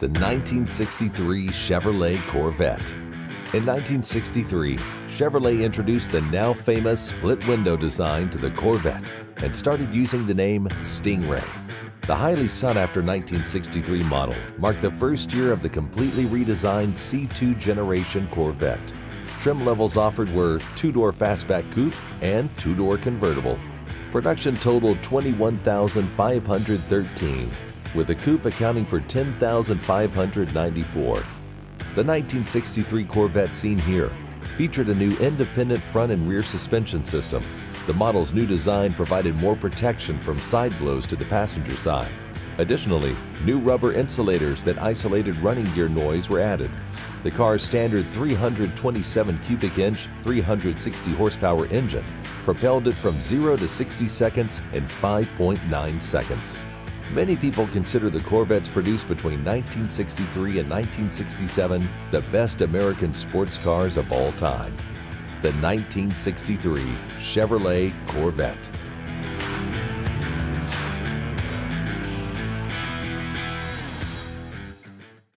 the 1963 Chevrolet Corvette. In 1963, Chevrolet introduced the now famous split window design to the Corvette and started using the name Sting Ray. The highly sought-after 1963 model marked the first year of the completely redesigned C2 generation Corvette. Trim levels offered were two-door fastback coupe and two-door convertible. Production totaled 21,513, with the coupe accounting for 10,594. The 1963 Corvette seen here featured a new independent front and rear suspension system. The model's new design provided more protection from side blows to the passenger side. Additionally, new rubber insulators that isolated running gear noise were added. The car's standard 327 cubic inch, 360 horsepower engine propelled it from 0 to 60 seconds in 5.9 seconds. Many people consider the Corvettes produced between 1963 and 1967 the best American sports cars of all time. The 1963 Chevrolet Corvette.